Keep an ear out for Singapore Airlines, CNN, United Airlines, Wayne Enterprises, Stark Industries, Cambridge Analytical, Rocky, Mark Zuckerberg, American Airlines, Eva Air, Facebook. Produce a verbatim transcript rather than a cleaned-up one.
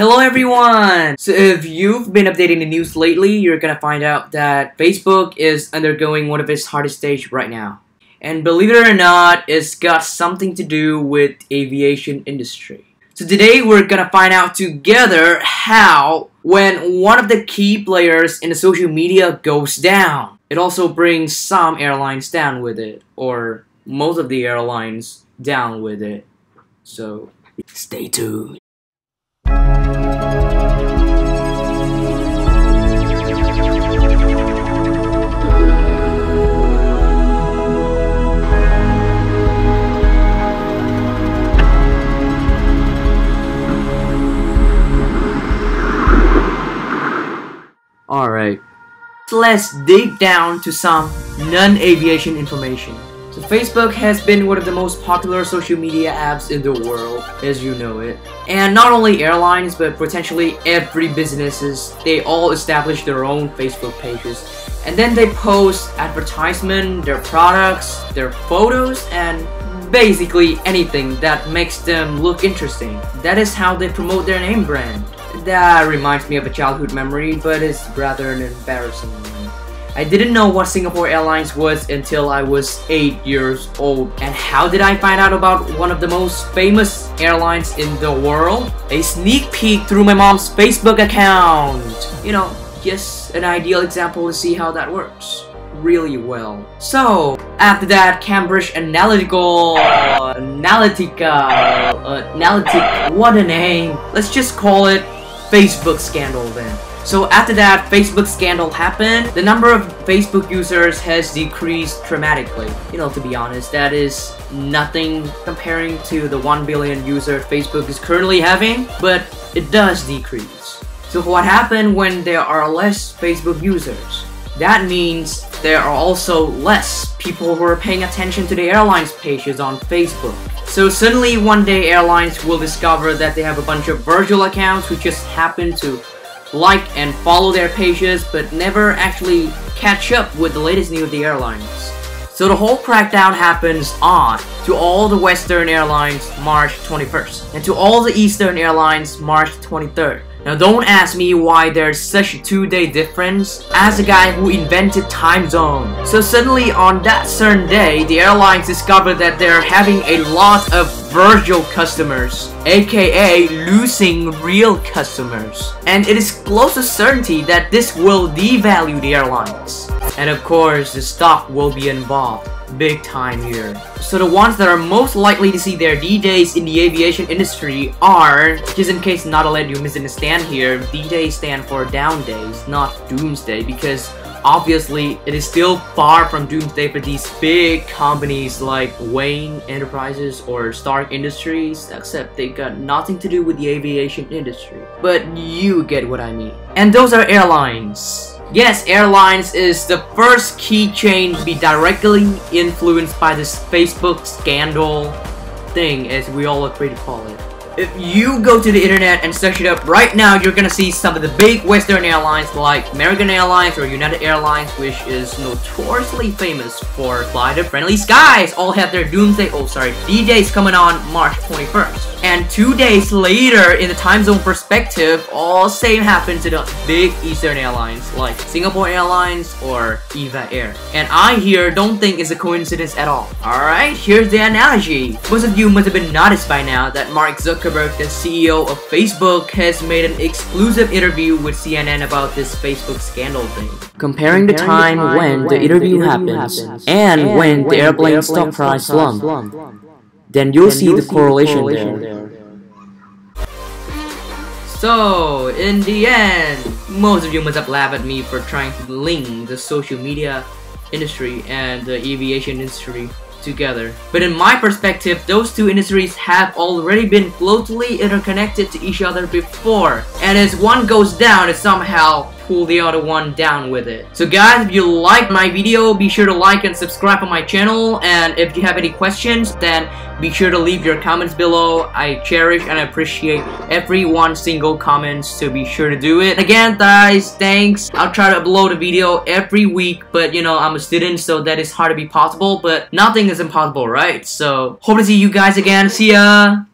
Hello everyone! So if you've been updating the news lately, you're gonna find out that Facebook is undergoing one of its hardest stages right now. And believe it or not, it's got something to do with aviation industry. So today we're gonna find out together how when one of the key players in the social media goes down, it also brings some airlines down with it, or most of the airlines down with it. So stay tuned. Alright, so let's dig down to some non-aviation information. So Facebook has been one of the most popular social media apps in the world, as you know it. And not only airlines, but potentially every businesses, they all establish their own Facebook pages. And then they post advertisement, their products, their photos, and basically anything that makes them look interesting. That is how they promote their name brand. That reminds me of a childhood memory, but it's rather an embarrassing one. I didn't know what Singapore Airlines was until I was eight years old. And how did I find out about one of the most famous airlines in the world? A sneak peek through my mom's Facebook account! You know, just an ideal example to see how that works really well. So, after that, Cambridge Analytical, uh, Analytica, uh, Analytic, what a name! Let's just call it Facebook scandal then. So after that Facebook scandal happened, the number of Facebook users has decreased dramatically. You know, to be honest, that is nothing comparing to the one billion user Facebook is currently having, but it does decrease. So what happened when there are less Facebook users? That means there are also less people who are paying attention to the airlines' pages on Facebook. So suddenly one day airlines will discover that they have a bunch of virtual accounts who just happen to like and follow their pages but never actually catch up with the latest news of the airlines. So the whole crackdown happens on to all the Western Airlines March twenty-first and to all the Eastern Airlines March twenty-third. Now don't ask me why there's such a two-day difference, as a guy who invented time zone. So suddenly on that certain day, the airlines discovered that they're having a lot of virtual customers, aka losing real customers. And it is close to certainty that this will devalue the airlines. And of course, the stock will be involved. Big time here. So the ones that are most likely to see their D-Days in the aviation industry are, just in case not to let you misunderstand here, D-Days stand for down days, not doomsday, because obviously it is still far from doomsday for these big companies like Wayne Enterprises or Stark Industries, except they got nothing to do with the aviation industry. But you get what I mean. And those are airlines. Yes, airlines is the first key chain to be directly influenced by this Facebook scandal thing, as we all agree to call it. If you go to the internet and search it up right now, you're gonna see some of the big Western airlines like American Airlines or United Airlines, which is notoriously famous for glider-friendly skies, all have their doomsday, oh sorry, D-Days coming on March twenty-first. And two days later, in the time zone perspective, all same happened to the big Eastern Airlines like Singapore Airlines or Eva Air. And I here don't think it's a coincidence at all. Alright, here's the analogy. Most of you must have been noticed by now that Mark Zuckerberg, the C E O of Facebook, has made an exclusive interview with C N N about this Facebook scandal thing. Comparing, Comparing the, time the time when, when the interview, the interview happens, happens and, and when, when the airplane, airplane stock price slump, slump, then you'll then see, you'll the, see correlation the correlation there. there. So, in the end, most of you must have laughed at me for trying to link the social media industry and the aviation industry together. But in my perspective, those two industries have already been closely interconnected to each other before, and as one goes down, it somehow pull the other one down with it. So guys, if you liked my video, be sure to like and subscribe on my channel, and if you have any questions, then be sure to leave your comments below. I cherish and appreciate every one single comment, so be sure to do it. Again guys, thanks. I'll try to upload a video every week, but you know, I'm a student, so that is hard to be possible, but nothing is impossible, right? So, hope to see you guys again. See ya!